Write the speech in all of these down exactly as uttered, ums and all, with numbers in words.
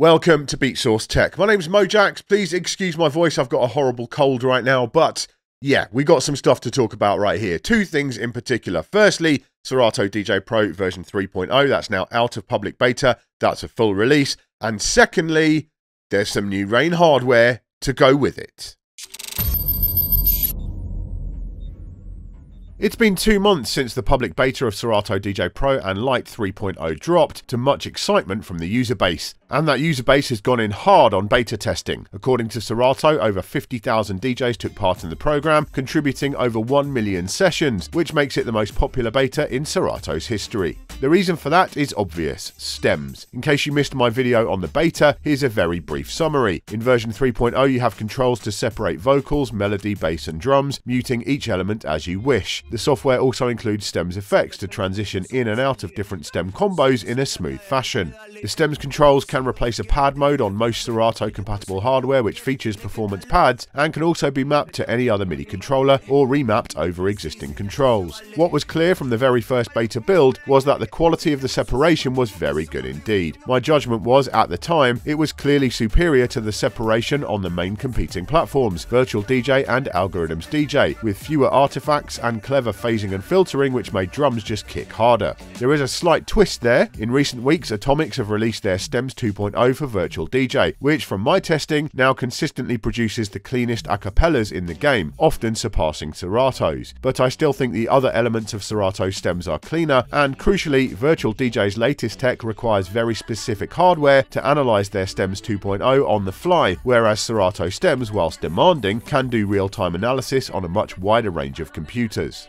Welcome to BeatSource Tech. My name's Mojax. Please excuse my voice. I've got a horrible cold right now, but yeah, we got some stuff to talk about right here. Two things in particular. Firstly, Serato D J Pro version three point oh. That's now out of public beta. That's a full release. And secondly, there's some new Rane hardware to go with it. It's been two months since the public beta of Serato D J Pro and Lite three point oh dropped, to much excitement from the user base. And that user base has gone in hard on beta testing. According to Serato, over fifty thousand D Js took part in the program, contributing over one million sessions, which makes it the most popular beta in Serato's history. The reason for that is obvious: Stems. In case you missed my video on the beta, here's a very brief summary. In version three point oh, you have controls to separate vocals, melody, bass and drums, muting each element as you wish. The software also includes Stems effects to transition in and out of different stem combos in a smooth fashion. The Stems controls can replace a pad mode on most Serato-compatible hardware, which features performance pads, and can also be mapped to any other MIDI controller or remapped over existing controls. What was clear from the very first beta build was that the quality of the separation was very good indeed. My judgment was, at the time, it was clearly superior to the separation on the main competing platforms, Virtual D J and Algoriddim's D J, with fewer artifacts and clever phasing and filtering, which made drums just kick harder. There is a slight twist there. In recent weeks, Atomix have released their Stems two point oh for Virtual D J, which, from my testing, now consistently produces the cleanest acapellas in the game, often surpassing Serato's. But I still think the other elements of Serato's Stems are cleaner, and crucially, Virtual D J's latest tech requires very specific hardware to analyze their Stems two point oh on the fly, whereas Serato Stems, whilst demanding, can do real-time analysis on a much wider range of computers.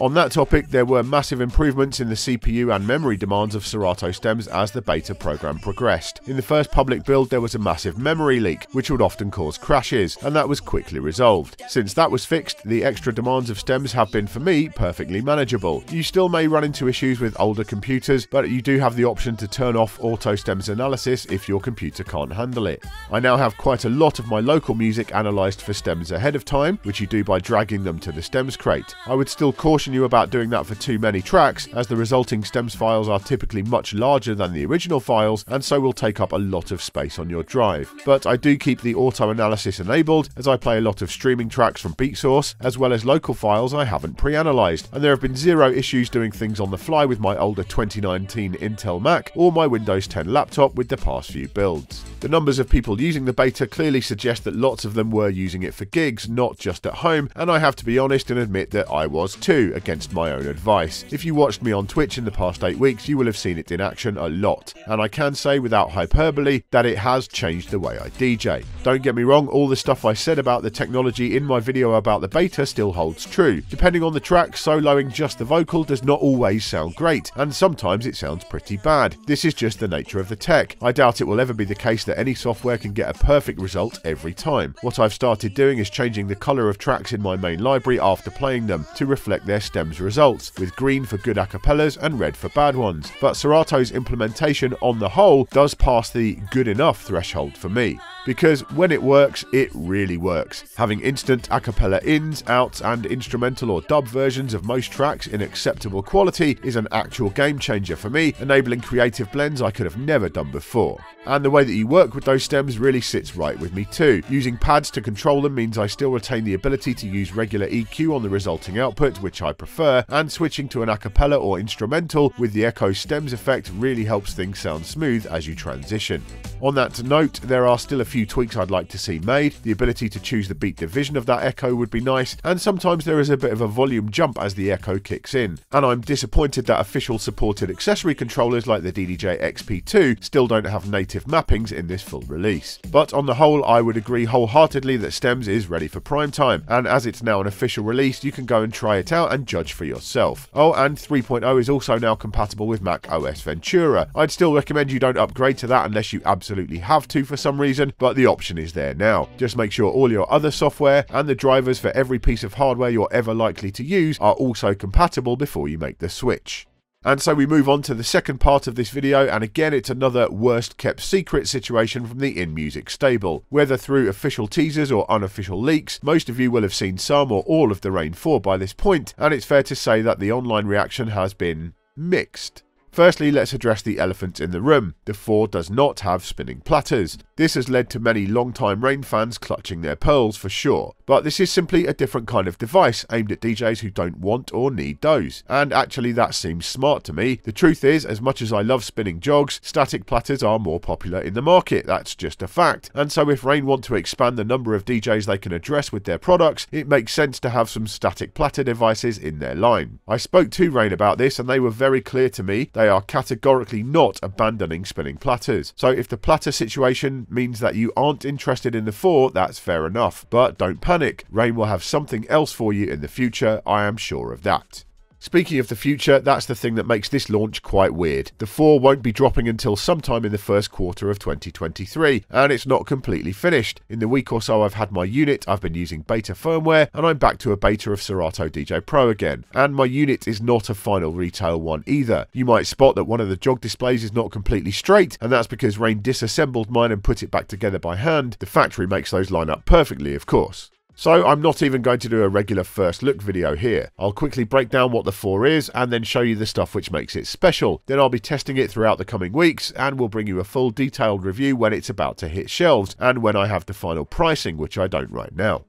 On that topic, there were massive improvements in the C P U and memory demands of Serato Stems as the beta program progressed. In the first public build, there was a massive memory leak, which would often cause crashes, and that was quickly resolved. Since that was fixed, the extra demands of Stems have been, for me, perfectly manageable. You still may run into issues with older computers, but you do have the option to turn off auto Stems analysis if your computer can't handle it. I now have quite a lot of my local music analysed for Stems ahead of time, which you do by dragging them to the Stems crate. I would still caution you about doing that for too many tracks, as the resulting Stems files are typically much larger than the original files and so will take up a lot of space on your drive. But I do keep the auto analysis enabled, as I play a lot of streaming tracks from BeatSource, as well as local files I haven't pre-analysed, and there have been zero issues doing things on the fly with my older twenty nineteen Intel Mac or my Windows ten laptop with the past few builds. The numbers of people using the beta clearly suggest that lots of them were using it for gigs, not just at home, and I have to be honest and admit that I was too, against my own advice. If you watched me on Twitch in the past eight weeks, you will have seen it in action a lot, and I can say without hyperbole that it has changed the way I D J. Don't get me wrong, all the stuff I said about the technology in my video about the beta still holds true. Depending on the track, soloing just the vocal does not always sound great, and sometimes it sounds pretty bad. This is just the nature of the tech. I doubt it will ever be the case that any software can get a perfect result every time. What I've started doing is changing the colour of tracks in my main library after playing them to reflect their Stems results, with green for good acapellas and red for bad ones, but Serato's implementation on the whole does pass the good enough threshold for me. Because when it works, it really works. Having instant a cappella ins, outs and instrumental or dub versions of most tracks in acceptable quality is an actual game changer for me, enabling creative blends I could have never done before. And the way that you work with those Stems really sits right with me too. Using pads to control them means I still retain the ability to use regular E Q on the resulting output, which I prefer, and switching to an a cappella or instrumental with the echo Stems effect really helps things sound smooth as you transition. On that note, there are still a few tweaks I'd like to see made. The ability to choose the beat division of that echo would be nice, and sometimes there is a bit of a volume jump as the echo kicks in. And I'm disappointed that official supported accessory controllers like the D D J X P two still don't have native mappings in this full release. But on the whole, I would agree wholeheartedly that Stems is ready for prime time, and as it's now an official release, you can go and try it out and judge for yourself. Oh, and three point oh is also now compatible with Mac O S Ventura. I'd still recommend you don't upgrade to that unless you absolutely have to for some reason, but the option is there now. Just make sure all your other software and the drivers for every piece of hardware you're ever likely to use are also compatible before you make the switch. And so we move on to the second part of this video, and again it's another worst kept secret situation from the InMusic stable. Whether through official teasers or unofficial leaks, most of you will have seen some or all of the Rane four by this point, and it's fair to say that the online reaction has been mixed. Firstly, let's address the elephant in the room. The four does not have spinning platters. This has led to many long-time Rane fans clutching their pearls for sure, but this is simply a different kind of device aimed at D Js who don't want or need those. And actually that seems smart to me. The truth is, as much as I love spinning jogs, static platters are more popular in the market, that's just a fact. And so if Rane want to expand the number of D Js they can address with their products, it makes sense to have some static platter devices in their line. I spoke to Rane about this and they were very clear to me they are categorically not abandoning spinning platters. So if the platter situation means that you aren't interested in the four, that's fair enough. But don't panic, Rane will have something else for you in the future, I am sure of that. Speaking of the future, that's the thing that makes this launch quite weird. The four won't be dropping until sometime in the first quarter of twenty twenty-three, and it's not completely finished. In the week or so I've had my unit, I've been using beta firmware, and I'm back to a beta of Serato D J Pro again. And my unit is not a final retail one either. You might spot that one of the jog displays is not completely straight, and that's because Rane disassembled mine and put it back together by hand. The factory makes those line up perfectly, of course. So I'm not even going to do a regular first look video here. I'll quickly break down what the four is and then show you the stuff which makes it special. Then I'll be testing it throughout the coming weeks and we'll bring you a full detailed review when it's about to hit shelves and when I have the final pricing, which I don't right now.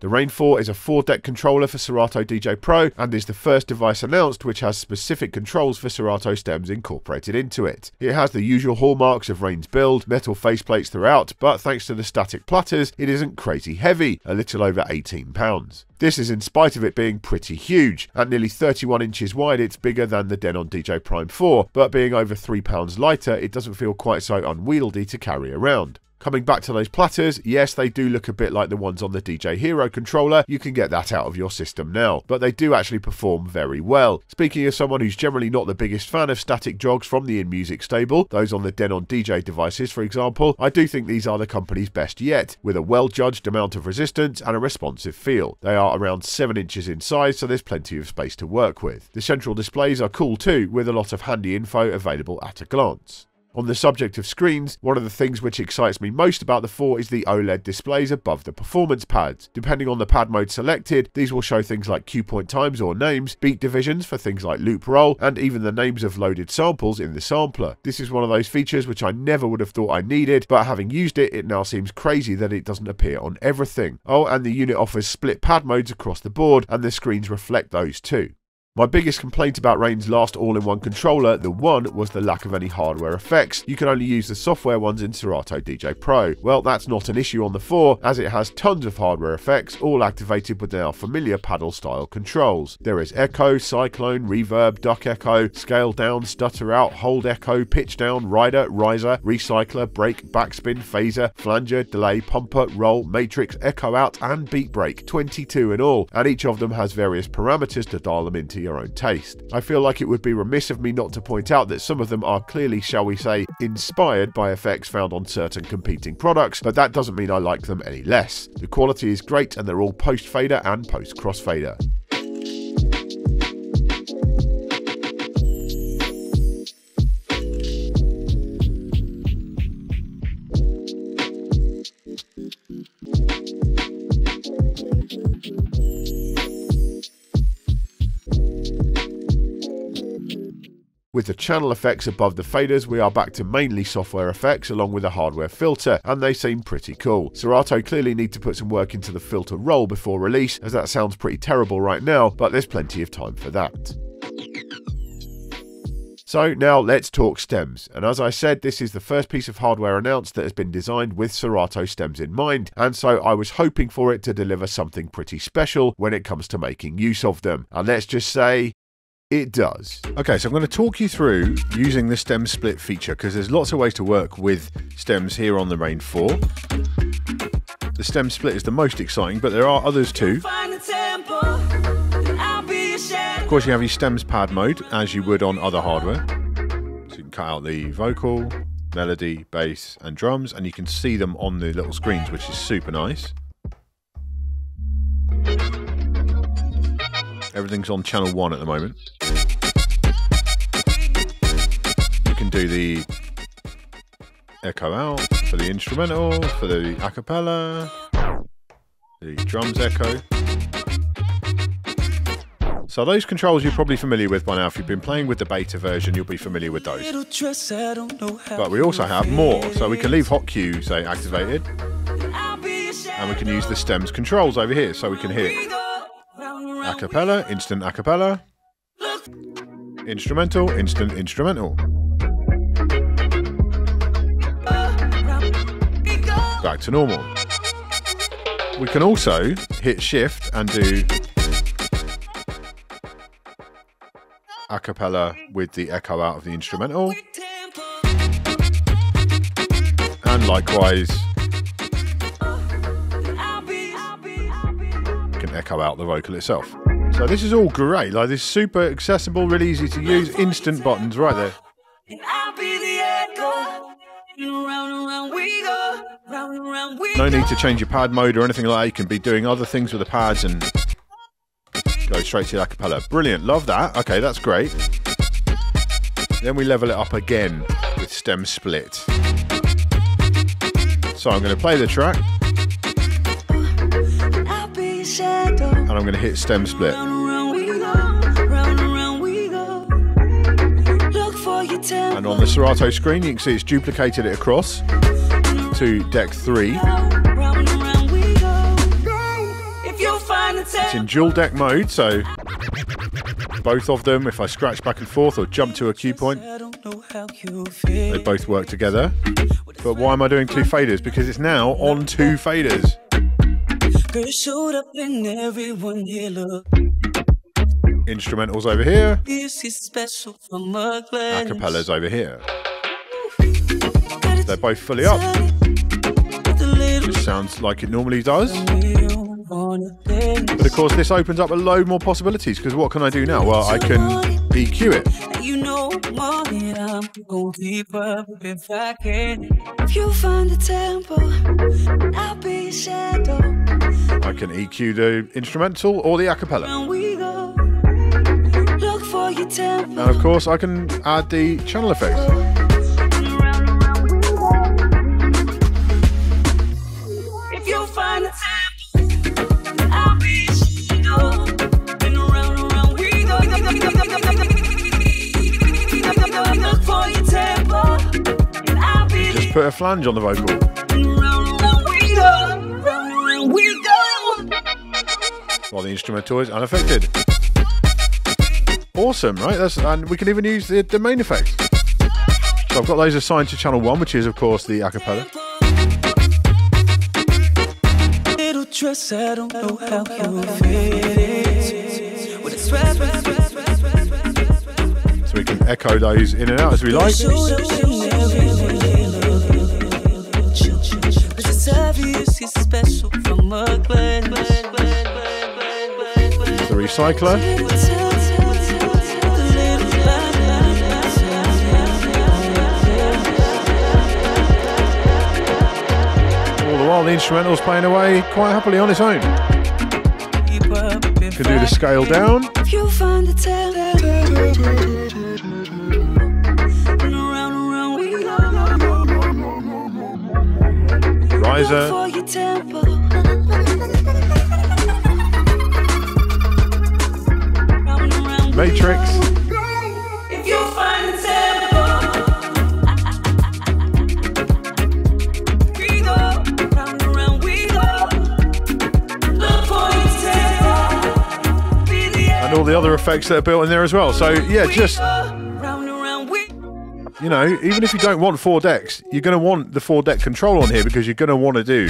The Rane four is a four-deck controller for Serato D J Pro and is the first device announced which has specific controls for Serato stems incorporated into it. It has the usual hallmarks of Rane's build, metal faceplates throughout, but thanks to the static platters, it isn't crazy heavy, a little over eighteen pounds. This is in spite of it being pretty huge. At nearly thirty-one inches wide, it's bigger than the Denon D J Prime four, but being over three pounds lighter, it doesn't feel quite so unwieldy to carry around. Coming back to those platters, yes, they do look a bit like the ones on the D J Hero controller. You can get that out of your system now, but they do actually perform very well. Speaking of someone who's generally not the biggest fan of static jogs from the InMusic stable, those on the Denon D J devices, for example, I do think these are the company's best yet, with a well-judged amount of resistance and a responsive feel. They are around seven inches in size, so there's plenty of space to work with. The central displays are cool too, with a lot of handy info available at a glance. On the subject of screens, one of the things which excites me most about the four is the OLED displays above the performance pads. Depending on the pad mode selected, these will show things like cue point times or names, beat divisions for things like loop roll, and even the names of loaded samples in the sampler. This is one of those features which I never would have thought I needed, but having used it, it now seems crazy that it doesn't appear on everything. Oh, and the unit offers split pad modes across the board, and the screens reflect those too. My biggest complaint about Rane's last all-in-one controller, the One, was the lack of any hardware effects. You can only use the software ones in Serato D J Pro. Well, that's not an issue on the four, as it has tons of hardware effects, all activated with our familiar paddle-style controls. There is echo, cyclone, reverb, duck echo, scale down, stutter out, hold echo, pitch down, rider, riser, recycler, break, backspin, phaser, flanger, delay, pumper, roll, matrix, echo out, and beat break, twenty-two in all, and each of them has various parameters to dial them into your own taste. I feel like it would be remiss of me not to point out that some of them are clearly, shall we say, inspired by effects found on certain competing products, but that doesn't mean I like them any less. The quality is great and they're all post-fader and post-crossfader. With the channel effects above the faders, we are back to mainly software effects along with a hardware filter, and they seem pretty cool. Serato clearly need to put some work into the filter roll before release, as that sounds pretty terrible right now, but there's plenty of time for that. So now let's talk stems, and as I said, this is the first piece of hardware announced that has been designed with Serato stems in mind, and so I was hoping for it to deliver something pretty special when it comes to making use of them, and let's just say, it does. Okay, so I'm going to talk you through using the stem split feature because there's lots of ways to work with stems here on the Rane four. The stem split is the most exciting, but there are others too. Of course, you have your stems pad mode as you would on other hardware. So you can cut out the vocal, melody, bass, and drums, and you can see them on the little screens, which is super nice. Everything's on channel one at the moment. You can do the echo out for the instrumental, for the a cappella, the drums echo. So those controls you're probably familiar with by now. If you've been playing with the beta version, you'll be familiar with those. But we also have more, so we can leave hot Q, say, activated, and we can use the stems controls over here, so we can hear acapella, instant acapella, instrumental, instant instrumental. Back to normal. We can also hit shift and do a cappella with the echo out of the instrumental, and likewise you can echo out the vocal itself. So this is all great, like this is super accessible, really easy to use, instant buttons right there. No need to change your pad mode or anything like that. You can be doing other things with the pads and go straight to the acapella. Brilliant, love that. Okay, that's great. Then we level it up again with stem split. So I'm going to play the track and I'm going to hit stem split. And on the Serato screen you can see it's duplicated it across to deck three. It's in dual deck mode, so both of them, if I scratch back and forth or jump to a cue point, they both work together. But why am I doing two faders? Because it's now on two faders. Instrumentals over here, acapellas over here. They're both fully up. Sounds like it normally does, but of course this opens up a load more possibilities, because what can I do now? Well, I can E Q it. I can E Q the instrumental or the acapella, and of course I can add the channel effects. Just put a flange on the vocal. While the instrumental is unaffected. Awesome, right? That's, and we can even use the, the main effects. So I've got those assigned to channel one, which is of course the acapella. I don't know how you feel. So we can echo those in and out as we like. The recycler. The instrumental's playing away quite happily on its own. You can do the scale down. Riser. Matrix. All the other effects that are built in there as well. So yeah, just, you know, even if you don't want four decks, you're going to want the four deck control on here, because you're going to want to do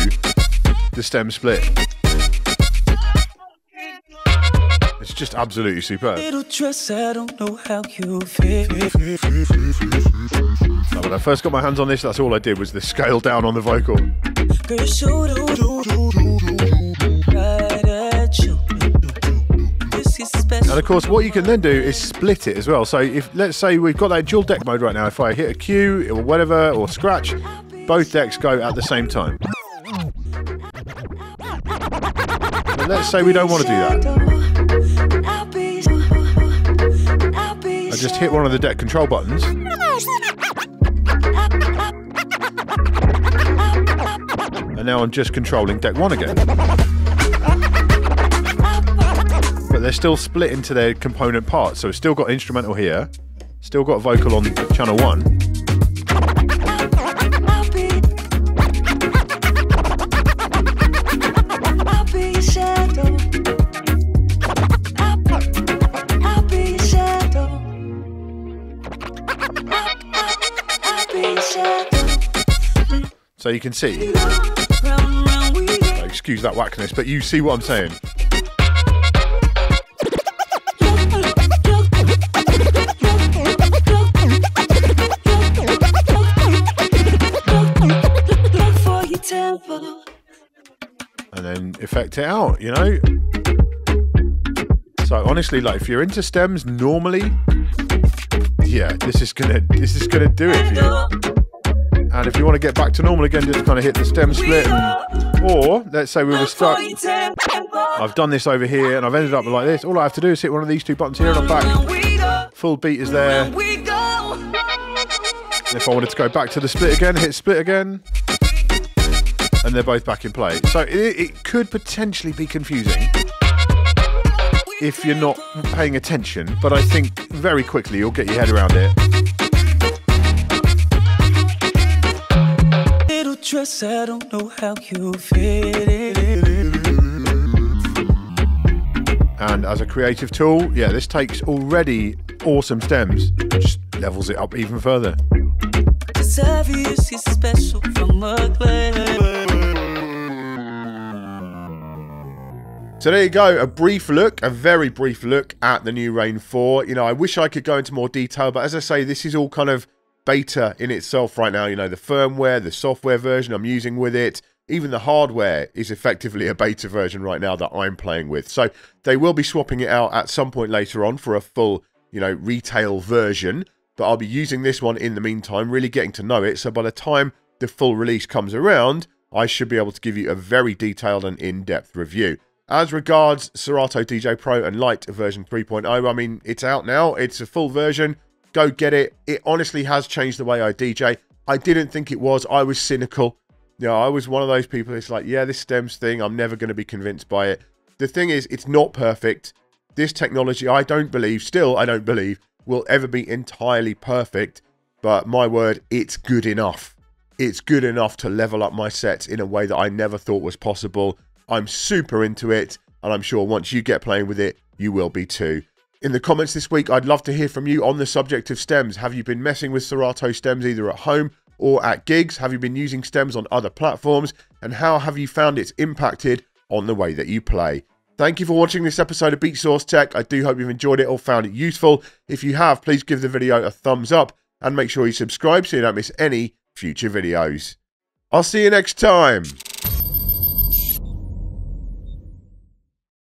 the stem split. It's just absolutely superb. So when I first got my hands on this, that's all I did was the scale down on the vocal. And of course what you can then do is split it as well. So if, let's say we've got that dual deck mode right now, if I hit a cue or whatever or scratch, both decks go at the same time. But let's say we don't want to do that. I just hit one of the deck control buttons. And now I'm just controlling deck one again. but they're still split into their component parts. So still got instrumental here, still got vocal on channel one. So you can see, excuse that whackness, but you see what I'm saying. And then effect it out, you know? So honestly, like if you're into stems normally, yeah, this is gonna this is gonna do it for you. And if you want to get back to normal again, just kind of hit the stem split. And, or let's say we were stuck. I've done this over here and I've ended up like this. All I have to do is hit one of these two buttons here and I'm back. Full beat is there. And if I wanted to go back to the split again, hit split again. And they're both back in play. So it, it could potentially be confusing if you're not paying attention. But I think very quickly you'll get your head around it. Dress, I don't know how you fit it. And as a creative tool, yeah, this takes already awesome stems, just levels it up even further. It's obvious it's special from So there you go, a brief look, a very brief look at the new Rane four. You know, I wish I could go into more detail, but as I say, this is all kind of beta in itself right now. You know, the firmware, the software version I'm using with it, even the hardware is effectively a beta version right now that I'm playing with. So they will be swapping it out at some point later on for a full, you know, retail version, but I'll be using this one in the meantime, really getting to know it. So by the time the full release comes around, I should be able to give you a very detailed and in-depth review. As regards Serato D J Pro and Lite version three point oh, I mean, it's out now, it's a full version. Go get it. It honestly has changed the way I D J. I didn't think it was. I was cynical. You know, I was one of those people. It's like, yeah, this stems thing, I'm never going to be convinced by it. The thing is, it's not perfect. This technology, I don't believe, still I don't believe, will ever be entirely perfect. But my word, it's good enough. It's good enough to level up my sets in a way that I never thought was possible. I'm super into it. And I'm sure once you get playing with it, you will be too. In the comments this week, I'd love to hear from you on the subject of stems. Have you been messing with Serato stems either at home or at gigs? Have you been using stems on other platforms? And how have you found it's impacted on the way that you play? Thank you for watching this episode of BeatSource Tech. I do hope you've enjoyed it or found it useful. If you have, please give the video a thumbs up and make sure you subscribe so you don't miss any future videos. I'll see you next time.